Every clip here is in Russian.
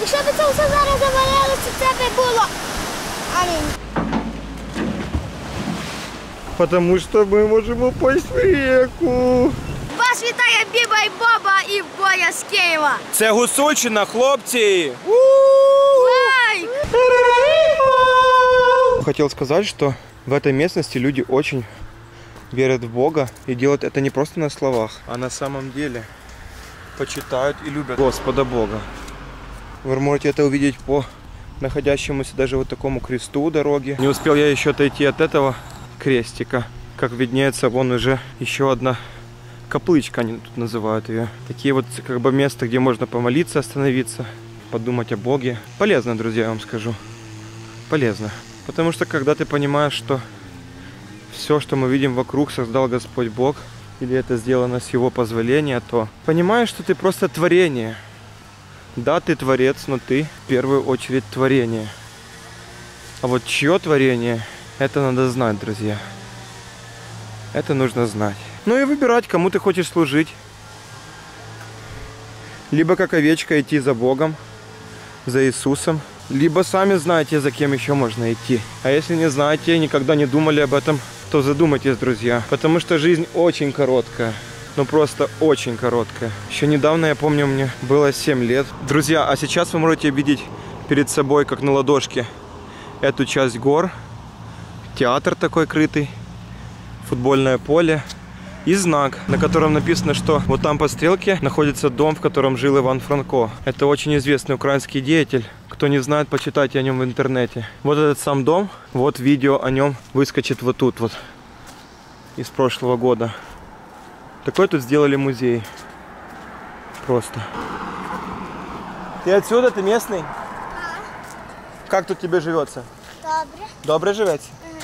Якщо б це все зараз завалилося, це б було. Амінь. Потому що ми можемо по снігу. Вас вітає Біба і Боба і Боя з Києва. Це Гусочина, хлопці. Хотел сказать, что в этой местности люди очень верят в Бога и делают это не просто на словах, а на самом деле почитают и любят Господа Бога. Вы можете это увидеть по находящемуся даже вот такому кресту дороги. Не успел я еще отойти от этого крестика. Как виднеется, вон уже еще одна каплычка, они тут называют ее. Такие вот как бы места, где можно помолиться, остановиться, подумать о Боге. Полезно, друзья, я вам скажу. Полезно. Потому что когда ты понимаешь, что все, что мы видим вокруг, создал Господь Бог, или это сделано с Его позволения, то понимаешь, что ты просто творение. Да, ты творец, но ты в первую очередь творение. А вот чье творение, это надо знать, друзья. Это нужно знать. Ну и выбирать, кому ты хочешь служить. Либо как овечка идти за Богом, за Иисусом. Либо сами знаете, за кем еще можно идти. А если не знаете, никогда не думали об этом, то задумайтесь, друзья. Потому что жизнь очень короткая. Ну просто очень короткая. Еще недавно, я помню, мне было 7 лет. Друзья, а сейчас вы можете видеть перед собой, как на ладошке, эту часть гор. Театр такой крытый. Футбольное поле. И знак, на котором написано, что вот там по стрелке находится дом, в котором жил Иван Франко. Это очень известный украинский деятель. Кто не знает, почитайте о нем в интернете. Вот этот сам дом, вот видео о нем выскочит вот тут вот. Из прошлого года. Такой тут сделали музей. Просто. Ты отсюда? Ты местный? Да. Как тут тебе живется? Добре. Добре живется? Угу.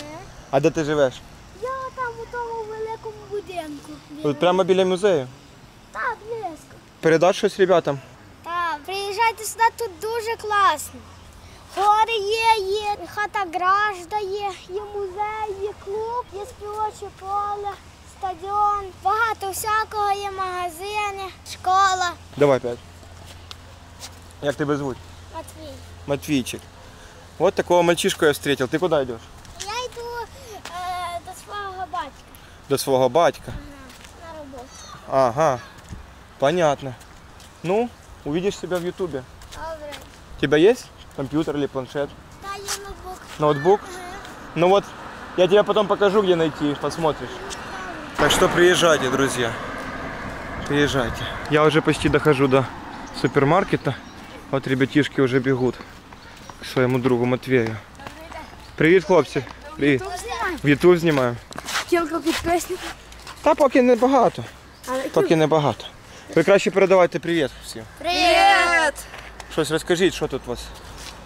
А где ты живешь? Я там у того великому будинку. Вот прямо біля музею? Так, близко. Передашь что-то ребятам? Приїжджайте сюди, тут дуже класно. Гори є хата Гражда, є музей, є клуб, є співоче поле, стадіон. Багато всякого, є магазини, школа. Давай п'ять. Як тебе звуть? Матвій. Матвійчик. От такого мальчишку я зустрів. Ти куди йдеш? Я йду до свого батька. До свого батька? Ага, на роботу. Ага, понятно. Ну? Увидишь себя в Ютубе. Добрый. У тебя есть компьютер или планшет? Да, есть ноутбук. Ноутбук? Угу. Ну вот, я тебе потом покажу, где найти, посмотришь. Так что приезжайте, друзья. Приезжайте. Я уже почти дохожу до супермаркета. Вот ребятишки уже бегут к своему другу Матвею. Привет, хлопцы. Привет. В Ютуб снимаем. Хотел какую-то песню? Та поки не багато. Поки не багато. Ви краще передавайте привіт всім. Привіт! Щось розкажіть, що тут у вас?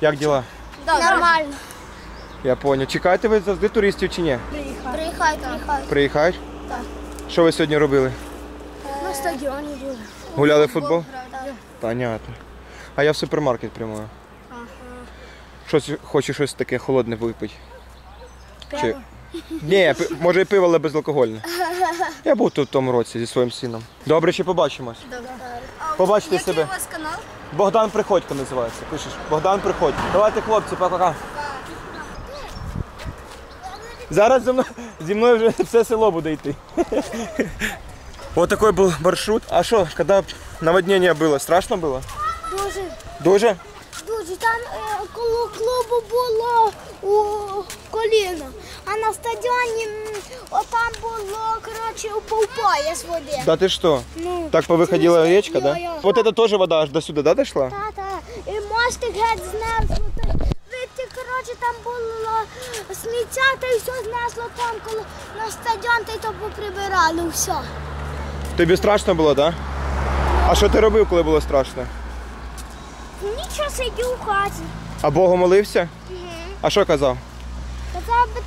Як діла? Нормально. Я зрозумів. Чекаєте ви завжди туристів чи ні? Приїхають. Приїхають? Так. Що ви сьогодні робили? На стадіоні були. Гуляли в футбол? Так. Понятно. А я в супермаркет прямую. Щось, хочу щось таке холодне випити. Пиво? Ні, може і пиво, але безалкогольне. Я був тут в тому році зі своїм сином. Добре, ще побачимось. Добре. Побачите себе. Який у вас канал? Богдан Приходько називається. Пишеш? Богдан Приходько. Давайте, хлопці, пока. Зараз зі мною вже все село буде йти. Ось такий був маршрут. А що, коли наводнення було, страшно було? Дуже. Дуже? Дуже. Там коло клубу було у коліна. А на стадіоні там було, короче, полпояс води. Да ты что? Ну, так повыходила речка, да? Вот это тоже вода аж до сюда, да, дошла? Да. И мостик геть знесло. Видите, короче, там було сміття, та й все знесло там, коли на стадіон, та й то поприбирали, все. Тобі страшно було, да? А що ти робив, коли було страшно? Нічого, сидів у хаті. А Богу молився? Угу. А що казав? Казав би,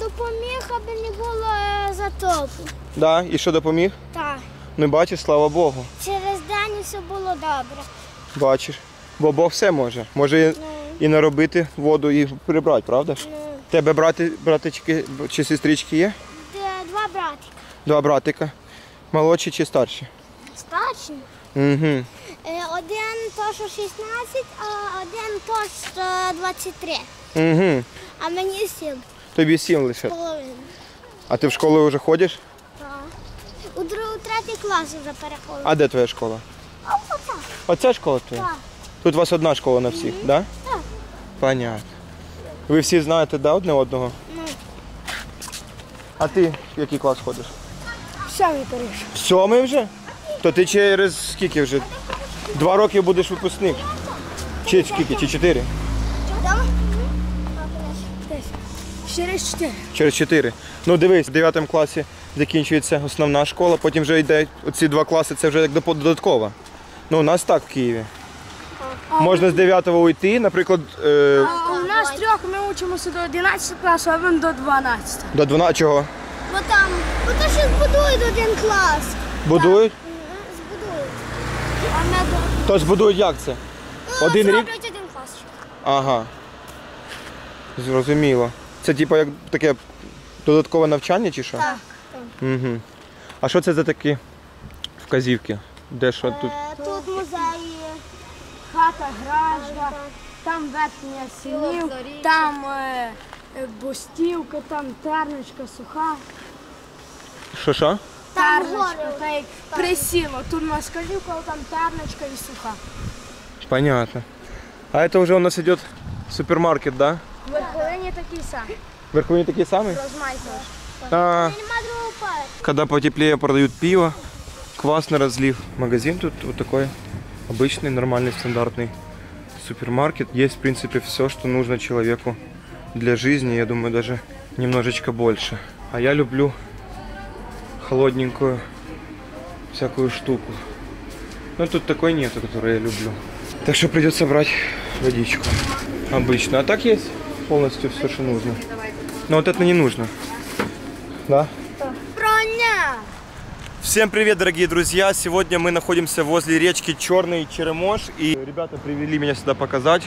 допоміг, аби не було затопу. Так, і що допоміг? Так. Ну бачиш, слава Богу. Через день все було добре. Бачиш, бо Бог все може. Може і наробити воду, і прибрати, правда ж? У тебе братички чи сестрички є? Два братика. Два братика. Молодші чи старші? Старші. Угу. один то, що 16, а один то, що 23. Угу. А мені 7. Тобі 7 лише? Половина. А ти в школу вже ходиш? Так. У третій клас вже переходжу. А де твоя школа? Оця. Оця школа твоя? Так. Тут у вас одна школа на всіх, так? Да? Так. Понятно. Ви всі знаєте, да, одне одного? Ну. А ти в який клас ходиш? В сьомий перейшов. В сьомий вже? То ти через скільки вже? 2 роки будеш випускник? Чи скільки? Чи 4? Через 4. Через 4. Ну дивись, в 9 класі закінчується основна школа, потім вже йде оці 2 класи, це вже як додаткова. Ну у нас так в Києві. Можна з 9-го уйти, наприклад... У нас 3 ми вчимося до 11 класу, а він до 12. До 12 чого? Бо там, то щось будують один клас. Будують? Тож будують як це? Один рік? Зроблять один клас. Ага. Зрозуміло. Це типу як таке додаткове навчання чи що? Так. Угу. А що це за такі вказівки? Де що тут? Тут музеї, хата Гражда, там верхня Синів, там Бустівка, там Терничка Суха. Що-що? Терничка, та як присіло. Тут у нас Калівка, там Терничка і Суха. Понятно. А это уже у нас идет супермаркет, да? В Верховине такие самые. В Верховине такие самые? А, когда потеплее продают пиво, классный разлив. Магазин тут вот такой обычный, нормальный, стандартный супермаркет. Есть, в принципе, все, что нужно человеку для жизни. Я думаю, даже немножечко больше. А я люблю холодненькую всякую штуку. Но тут такой нету, которую я люблю. Так что придется брать водичку. Обычно. А так есть полностью все, что нужно. Но вот это не нужно. Да? Броня! Всем привет, дорогие друзья! Сегодня мы находимся возле речки Чорный Черемош. И ребята привели меня сюда показать,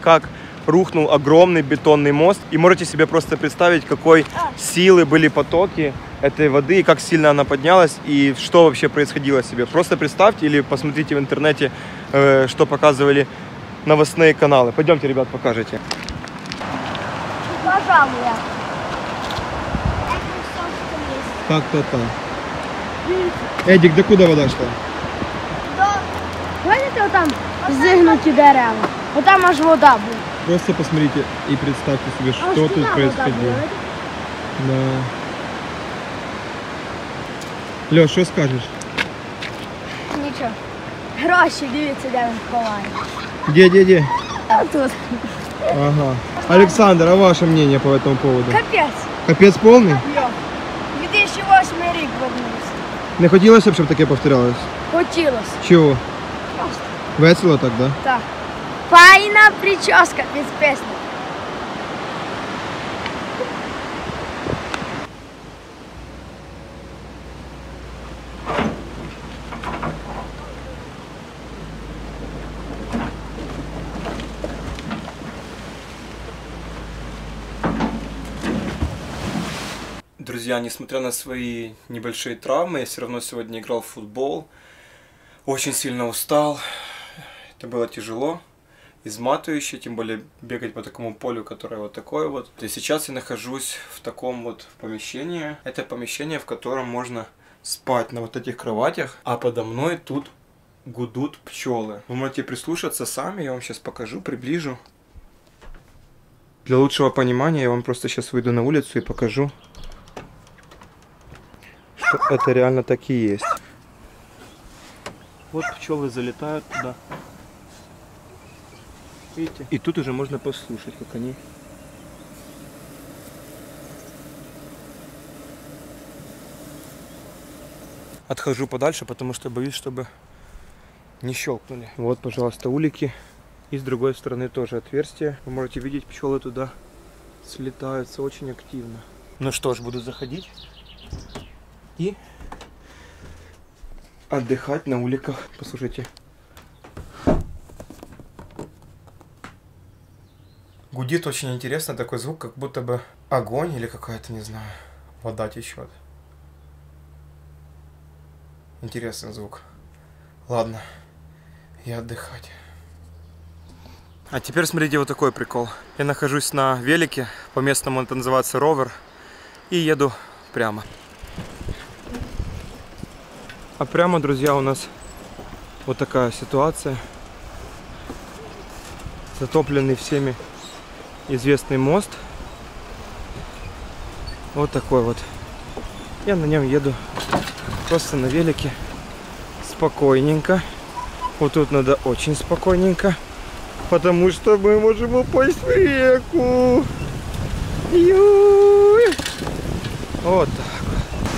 как рухнул огромный бетонный мост. И можете себе просто представить, какой силы были потоки этой воды, как сильно она поднялась и что вообще происходило себе. Просто представьте или посмотрите в интернете, что показывали новостные каналы. Пойдемте, ребят, покажете. Так. Эдик, до куда вода шла? Видите, вот там сдвинутые дерева. Вот там аж вода была. Просто посмотрите и представьте себе, что тут происходило. Да. Лёш, что скажешь? Ничего. Гроши, дивіться, де він ховає. Где? А тут. Ага. Александр, а ваше мнение по этому поводу? Капец. Капец полный? Йо. 2008 рік вернувся. Не хотілося б, щоб таке повторялось? Хотілося. Чего? Просто. Весело так, да? Так. Файна прическа без песни. Друзья, несмотря на свои небольшие травмы, я все равно сегодня играл в футбол. Очень сильно устал. Это было тяжело, изматывающе, тем более бегать по такому полю, которое вот такое вот. И сейчас я нахожусь в таком вот помещении. Это помещение, в котором можно спать на вот этих кроватях. А подо мной тут гудут пчелы. Вы можете прислушаться сами, я вам сейчас покажу, приближу. Для лучшего понимания я вам просто сейчас выйду на улицу и покажу. Это реально так и есть. Вот пчелы залетают туда. Видите? И тут уже можно послушать, как они... Отхожу подальше, потому что боюсь, чтобы не щелкнули. Вот, пожалуйста, улики. И с другой стороны тоже отверстие. Вы можете видеть, пчелы туда слетаются очень активно. Ну что ж, буду заходить и отдыхать на уликах. Послушайте. Гудит очень интересно, такой звук, как будто бы огонь или какая-то, не знаю, вода течет. Интересный звук. Ладно, и отдыхать. А теперь смотрите вот такой прикол. Я нахожусь на велике, по-местному это называется ровер, и еду прямо. А прямо, друзья, у нас вот такая ситуация. Затопленный всеми известный мост. Вот такой вот. Я на нем еду просто на велике. Спокойненько. Вот тут надо очень спокойненько. Потому что мы можем упасть в реку. Вот так.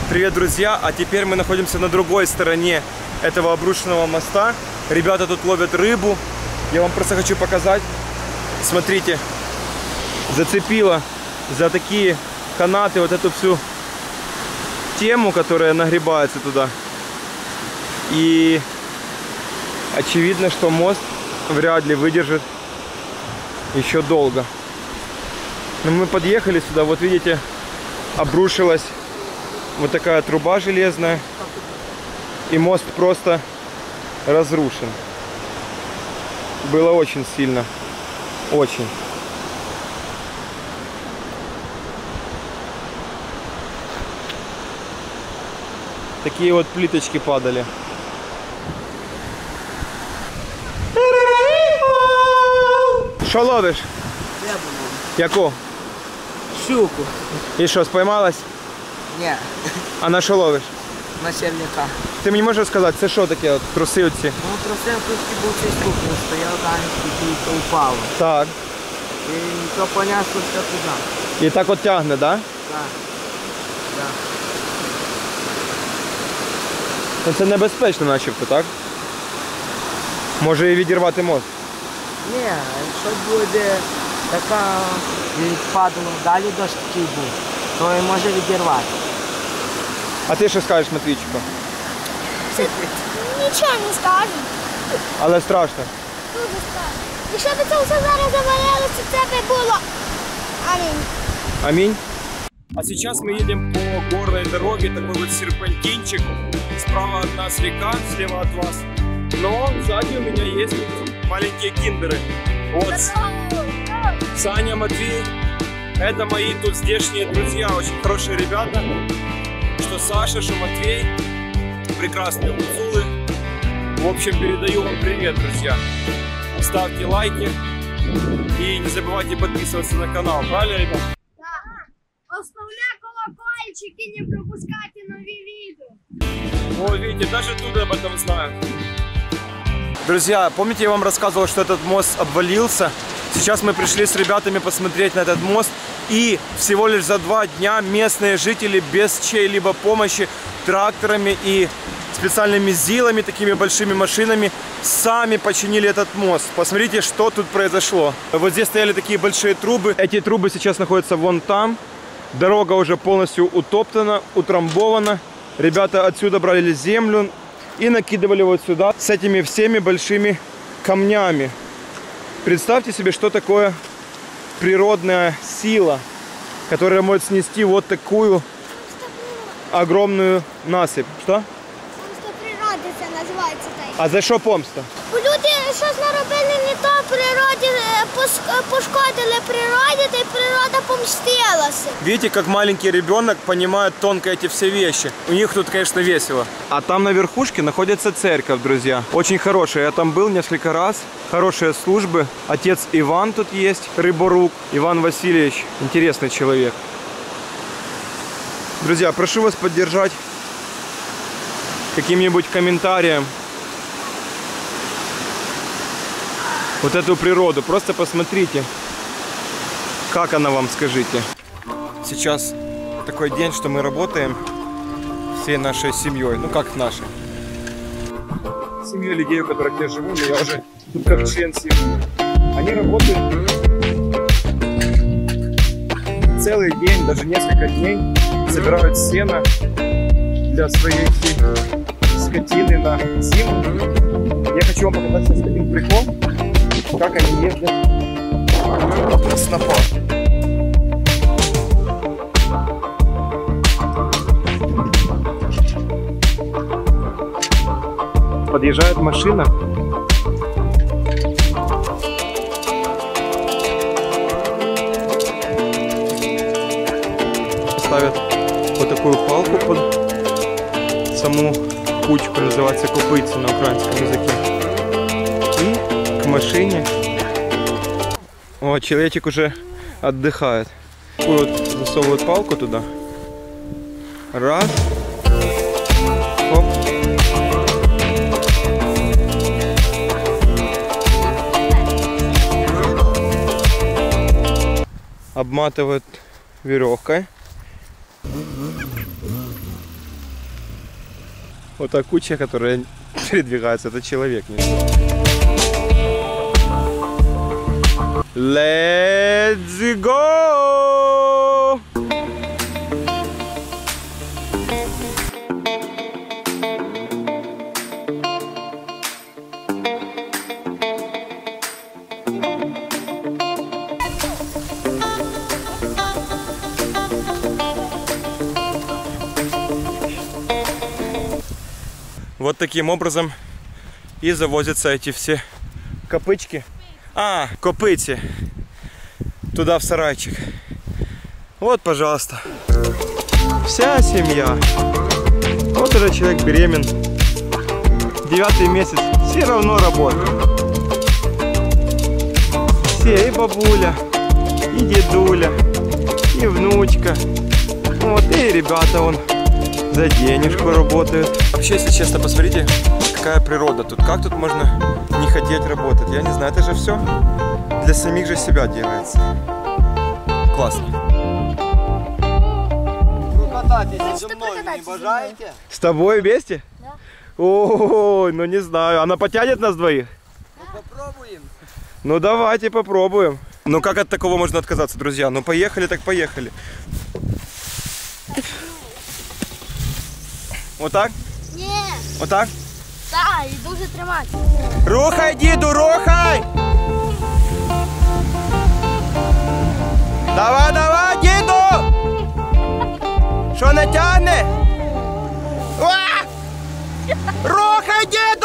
Привет, друзья! А теперь мы находимся на другой стороне этого обрушенного моста. Ребята тут ловят рыбу. Я вам просто хочу показать. Смотрите. Зацепило за такие канаты вот эту всю тему, которая нагребается туда. И очевидно, что мост вряд ли выдержит еще долго. Но мы подъехали сюда, вот видите, обрушилась вот такая труба железная, и мост просто разрушен. Было очень сильно, очень. Такие вот плиточки падали. Що ловиш? Рибу. Яку? Щуку. І що, спіймалась? Ні. А на що ловиш? На черв'яка. Ти мені можеш сказати, це що таке, от, труси оці? Ну, труси оці був цей штук, стояв там, і упало. Так. І то понятно, що все туди. І так от тягне, да? Так. Да. Да. Це небезпечно начебто, так? Може і відірвати мост. Ні, якщо буде така відпадала, далі дощ такий буде, то і може відірвати. А ти що скажеш, Матвійчику? Нічого не скажу. Але страшно? Дуже страшно. Якщо б це все зараз завалилося, це б було. Амінь. Амінь. А сейчас мы едем по горной дороге, такой вот серпантинчик. Справа от нас река, слева от вас. Но сзади у меня есть маленькие киндеры. Вот Саня, Матвей, это мои тут здешние друзья, очень хорошие ребята. Что Саша, что Матвей, прекрасные гуцулы. В общем, передаю вам привет, друзья. Ставьте лайки и не забывайте подписываться на канал, правильно, ребята? Да. Оставляйте колокольчик и не пропускайте новые видео. О, видите, даже тут об этом знают. Друзья, помните, я вам рассказывал, что этот мост обвалился? Сейчас мы пришли с ребятами посмотреть на этот мост. И всего лишь за 2 дня местные жители без чьей-либо помощи тракторами и специальными зилами, такими большими машинами, сами починили этот мост. Посмотрите, что тут произошло. Вот здесь стояли такие большие трубы. Эти трубы сейчас находятся вон там. Дорога уже полностью утоптана, утрамбована. Ребята отсюда брали землю и накидывали вот сюда с этими всеми большими камнями. Представьте себе, что такое природная сила, которая может снести вот такую огромную насыпь. Что? Помста природи это называется. А за что помста? Люди что-то наробили не то, природе пошкодили природе, и природа помстилась. Видите, как маленький ребенок понимает тонко эти все вещи. У них тут, конечно, весело. А там на верхушке находится церковь, друзья. Очень хорошая. Я там был несколько раз. Хорошие службы. Отец Иван тут есть, рыборук. Иван Васильевич. Интересный человек. Друзья, прошу вас поддержать каким-нибудь комментарием вот эту природу. Просто посмотрите, как она вам, скажите. Сейчас такой день, что мы работаем всей нашей семьей. Ну, как нашей. Семьей людей, у которых я живу, но я уже тут как член семьи. Они работают целый день, даже несколько дней. Собирают сено для своей скотины на зиму. Я хочу вам показать сейчас один прикол. Как они ездят с снопа. Подъезжает машина, руку под саму кучку, называется копытце на украинском языке. И к машине. О, человечек уже отдыхает. Вот засовывают палку туда. Раз. Оп. Обматывают веревкой. Вот та куча, которая передвигается, это человек. Let's go! Вот таким образом и завозятся эти все копычки. А, копыти. Туда в сарайчик. Вот, пожалуйста. Вся семья. Вот уже человек беремен. 9-й месяц. Все равно работает. Все, и бабуля, и дедуля, и внучка. Вот, и ребята вон. За денежку работают. Вообще, если честно, посмотрите, какая природа тут. Как тут можно не хотеть работать? Я не знаю, это же все для самих же себя делается. Классно. Вы катаетесь со мной, не обожаете? С тобой вместе? Да. Ой, ну не знаю. Она потянет нас двоих? Ну попробуем. Ну давайте попробуем. Ну как от такого можно отказаться, друзья? Ну поехали, так поехали. Вот так? Ні. Вот так? Так, і дуже тримати. Рухай, діду, рухай! Давай, давай, діду! Що не тягне? Рухай, діду!